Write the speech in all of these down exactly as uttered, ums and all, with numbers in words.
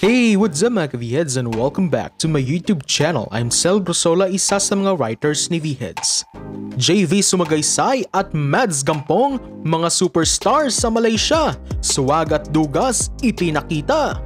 Hey, what's up mga V-Heads and welcome back to my YouTube channel. I'm Cel Brusola, isa sa mga writers ni V-Heads. Jayvee Sumagaysay at Madz Gampong, mga superstars sa Malaysia. Swag at dugas, ipinakita.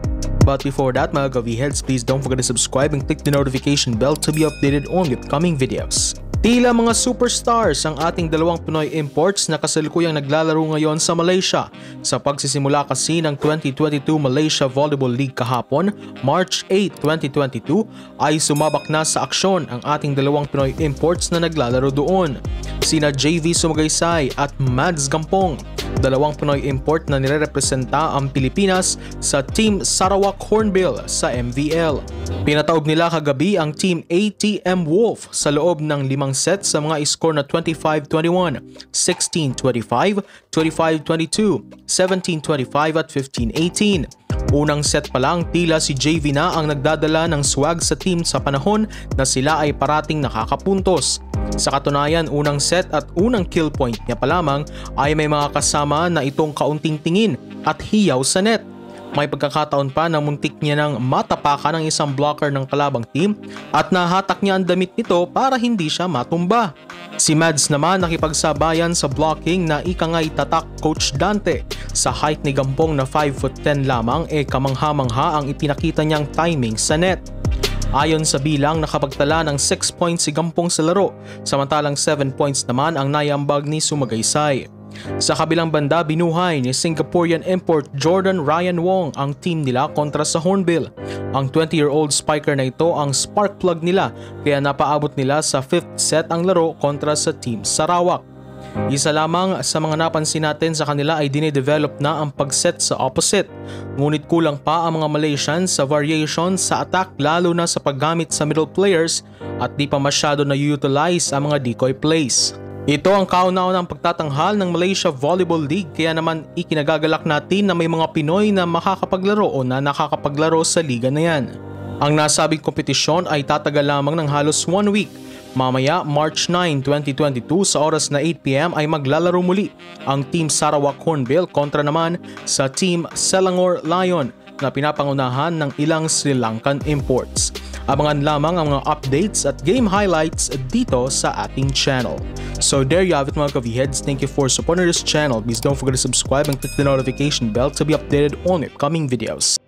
But before that mga V-Heads, please don't forget to subscribe and click the notification bell to be updated on with coming videos. Tila mga superstars ang ating dalawang Pinoy imports na kasalukuyang naglalaro ngayon sa Malaysia. Sa pagsisimula kasi ng twenty twenty-two Malaysia Volleyball League kahapon, March eighth twenty twenty-two, ay sumabak na sa aksyon ang ating dalawang Pinoy imports na naglalaro doon. Sina Jayvee Sumagaysay at Madz Gampong, dalawang Pinoy import na nirerepresenta ang Pilipinas sa Team Sarawak Hornbill sa M V L. Pinataob nila kagabi ang Team A T M Wolf sa loob ng limang set sa mga iskor na twenty-five twenty-one, sixteen twenty-five, twenty-five twenty-two, seventeen twenty-five at fifteen eighteen. Unang set pa lang, tila si Jayvee na ang nagdadala ng swag sa team sa panahon na sila ay parating nakakapuntos. Sa katunayan, unang set at unang kill point niya pa lamang ay may mga kasama na itong kaunting tingin at hiyaw sa net. May pagkakataon pa na muntik niya nang matapakan ng isang blocker ng kalabang team at nahatak niya ang damit nito para hindi siya matumba. Si Madz naman nakipagsabayan sa blocking na ikangay tatak Coach Dante. Sa height ni Gampong na five foot ten lamang e eh kamangha-mangha ang ipinakita niyang timing sa net. Ayon sa bilang, nakapagtala ng six points si Gampong sa laro, samantalang seven points naman ang naiambag ni Sumagaysay. Sa kabilang banda, binuhay ni Singaporean import Jordan Ryan Wong ang team nila kontra sa Hornbill. Ang twenty-year-old spiker na ito ang spark plug nila kaya napaabot nila sa fifth set ang laro kontra sa Team Sarawak. Isa lamang sa mga napansin natin sa kanila ay dinedevelop na ang pagset sa opposite. Ngunit kulang pa ang mga Malaysians sa variation sa attack lalo na sa paggamit sa middle players at di pa masyado na-utilize ang mga decoy plays. Ito ang kauna-unang pagtatanghal ng Malaysia Volleyball League kaya naman ikinagagalak natin na may mga Pinoy na makakapaglaro o na nakakapaglaro sa liga na yan. Ang nasabing kompetisyon ay tatagal lamang ng halos one week. Mamaya, March ninth twenty twenty-two sa oras na eight p m ay maglalaro muli ang Team Sarawak Hornbill kontra naman sa Team Selangor Lion na pinapangunahan ng ilang Sri Lankan imports. Abangan lamang ang mga updates at game highlights dito sa ating channel. So there you have it mga V-Heads, thank you for supporting this channel. Please don't forget to subscribe and click the notification bell to be updated on upcoming videos.